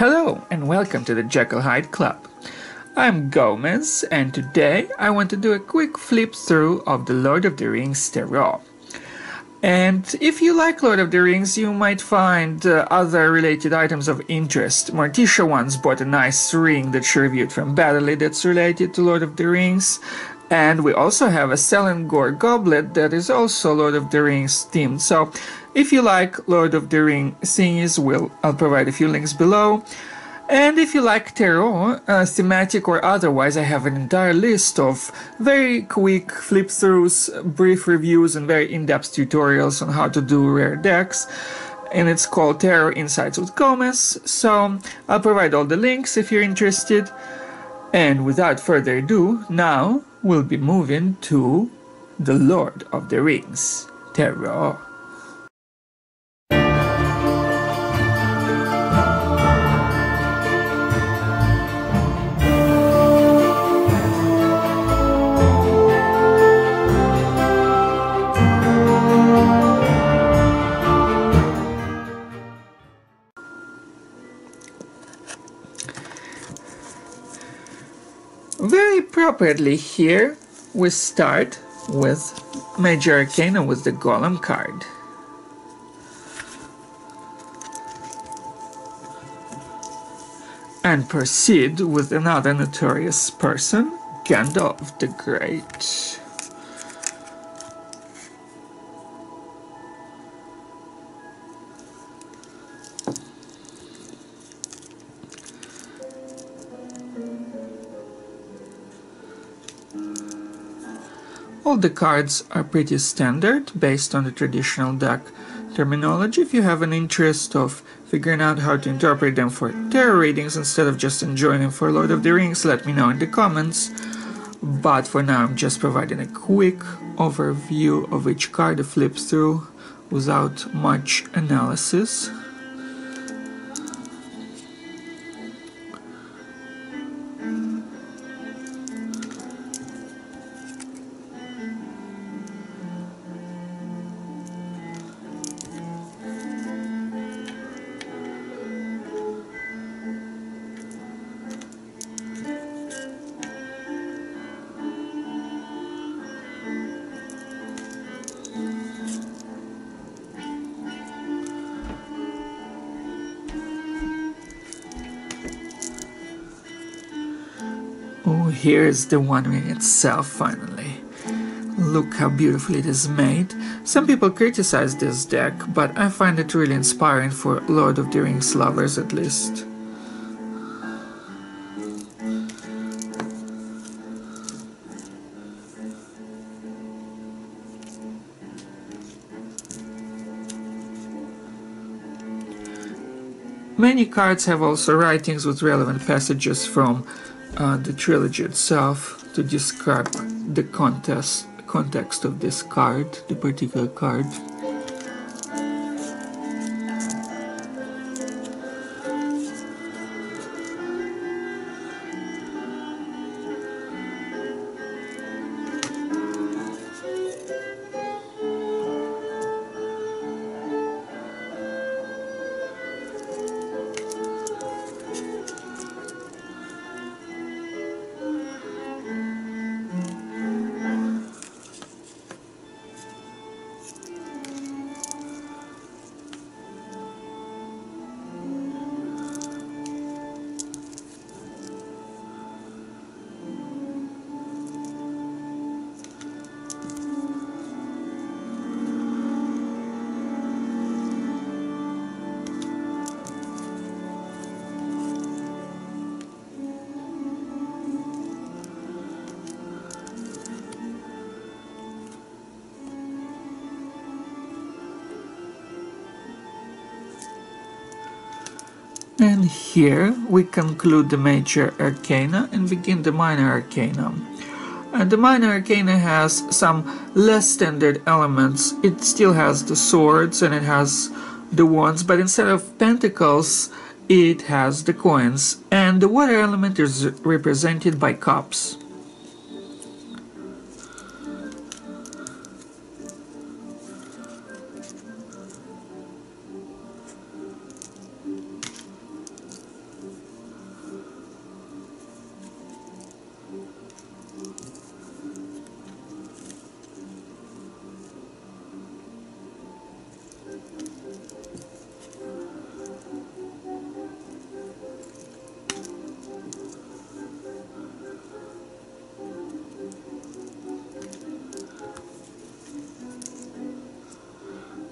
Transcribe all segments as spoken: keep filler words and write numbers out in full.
Hello and welcome to the Jekyll Hyde Club. I'm Gomez, and today I want to do a quick flip through of the Lord of the Rings Tarot. And if you like Lord of the Rings, you might find uh, other related items of interest. Morticia once bought a nice ring that she reviewed from Badali that's related to Lord of the Rings. And we also have a Selangor goblet that is also Lord of the Rings themed. So if you like Lord of the Rings thingies, we'll, I'll provide a few links below. And if you like tarot, uh, thematic or otherwise, I have an entire list of very quick flip-throughs, brief reviews, and very in-depth tutorials on how to do rare decks. And it's called Tarot Insights with Gomez. So I'll provide all the links if you're interested. And without further ado, now we'll be moving to the Lord of the Rings Tarot. Very appropriately here, we start with Major Arcana with the Gollum card. And proceed with another notorious person, Gandalf the Great. All the cards are pretty standard, based on the traditional deck terminology. If you have an interest of figuring out how to interpret them for tarot readings instead of just enjoying them for Lord of the Rings, let me know in the comments. But for now, I'm just providing a quick overview of each card, a flip through, without much analysis. Oh, here is the One Ring itself, finally. Look how beautifully it is made. Some people criticize this deck, but I find it really inspiring for Lord of the Rings lovers, at least. Many cards have also writings with relevant passages from Uh, the trilogy itself to describe the contest, context of this card, the particular card. And here we conclude the Major Arcana and begin the Minor Arcana. And the Minor Arcana has some less standard elements. It still has the swords and it has the wands, but instead of pentacles, it has the coins. And the water element is represented by cups.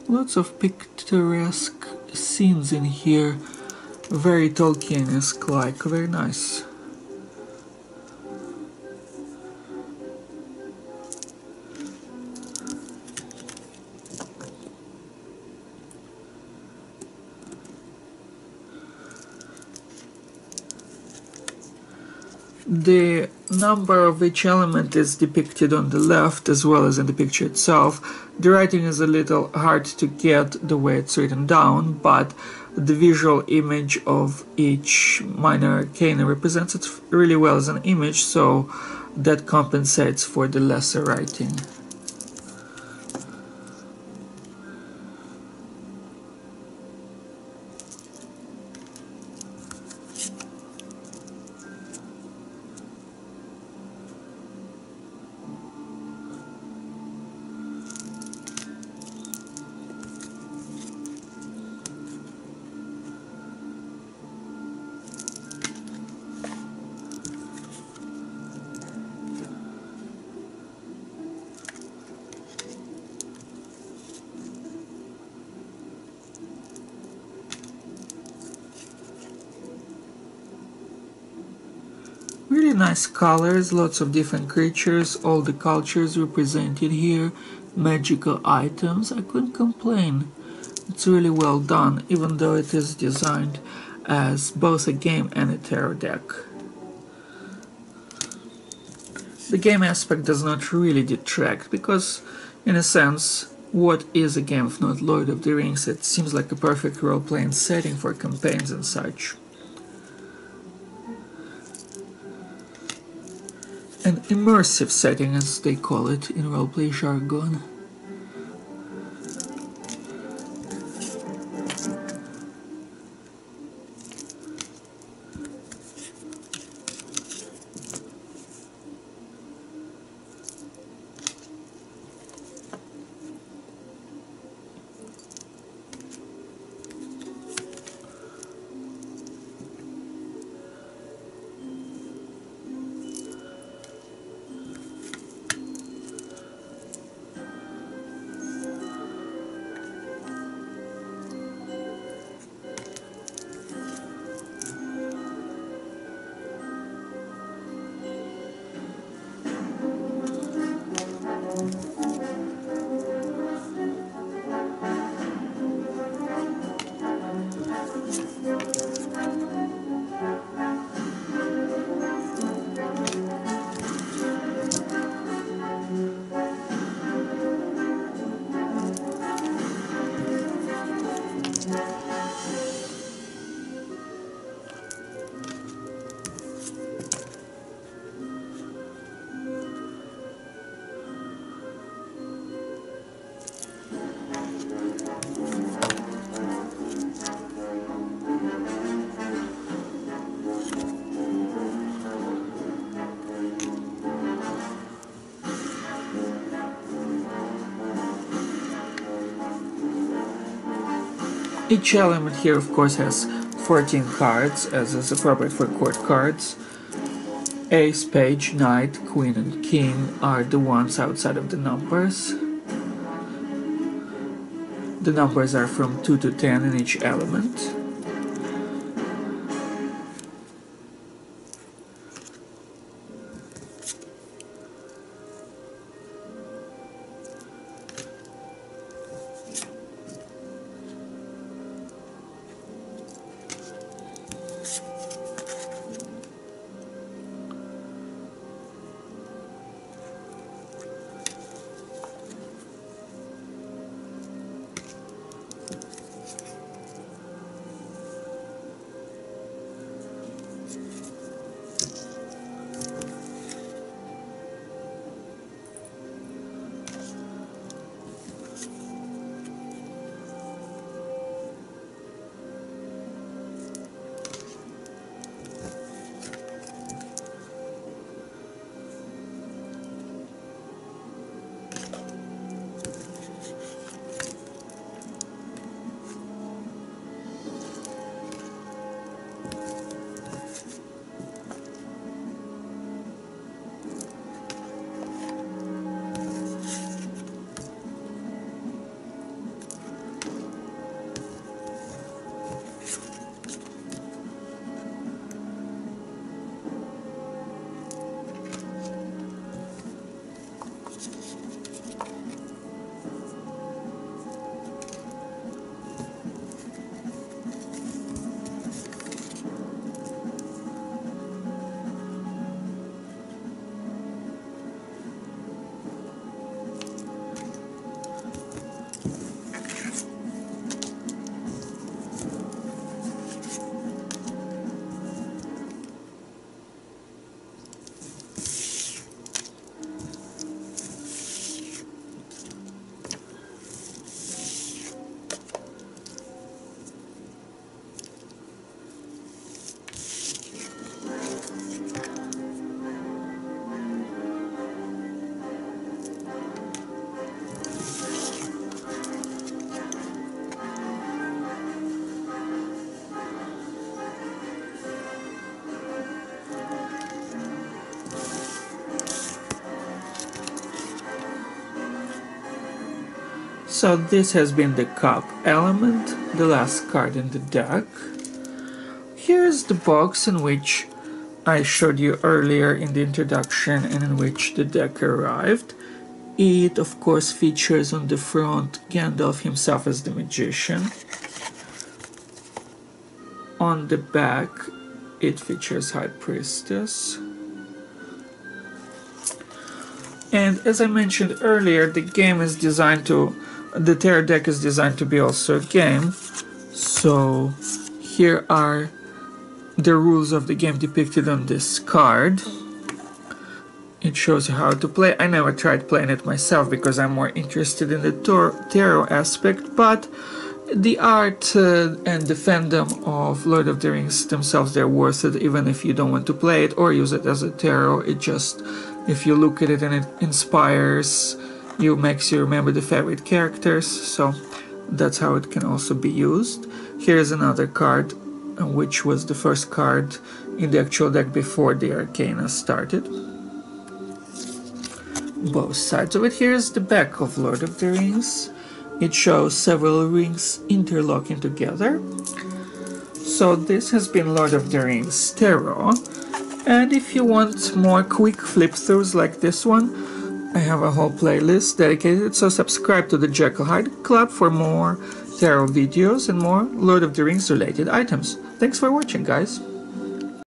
lots of picturesque scenes in here, very Tolkien-esque like, very nice. The number of each element is depicted on the left as well as in the picture itself. The writing is a little hard to get the way it's written down, but the visual image of each minor arcana represents it really well as an image, so that compensates for the lesser writing. Really nice colors, lots of different creatures, all the cultures represented here, magical items. I couldn't complain. It's really well done, even though it is designed as both a game and a tarot deck. The game aspect does not really detract, because in a sense, what is a game if not Lord of the Rings? It seems like a perfect role-playing setting for campaigns and such. An immersive setting, as they call it in roleplay jargon. Each element here, of course, has fourteen cards, as is appropriate for court cards. Ace, page, knight, queen, and king are the ones outside of the numbers. The numbers are from two to ten in each element. So this has been the cup element, the last card in the deck. Here's the box in which I showed you earlier in the introduction and in which the deck arrived. It of course features on the front Gandalf himself as the magician. On the back it features High Priestess. And as I mentioned earlier, the game is designed to, the tarot deck is designed to be also a game. So here are the rules of the game depicted on this card. It shows you how to play. I never tried playing it myself because I'm more interested in the tarot aspect, but the art uh, and the fandom of Lord of the Rings themselves, they're worth it, even if you don't want to play it or use it as a tarot. It just, if you look at it and it inspires you, makes you remember the favorite characters, so that's how it can also be used. Here's another card, which was the first card in the actual deck before the Arcana started. Both sides of it. Here's the back of Lord of the Rings. It shows several rings interlocking together. So this has been Lord of the Rings Tarot. And if you want more quick flip-throughs like this one, I have a whole playlist dedicated, so subscribe to the Jekyll Hyde Club for more tarot videos and more Lord of the Rings related items. Thanks for watching, guys!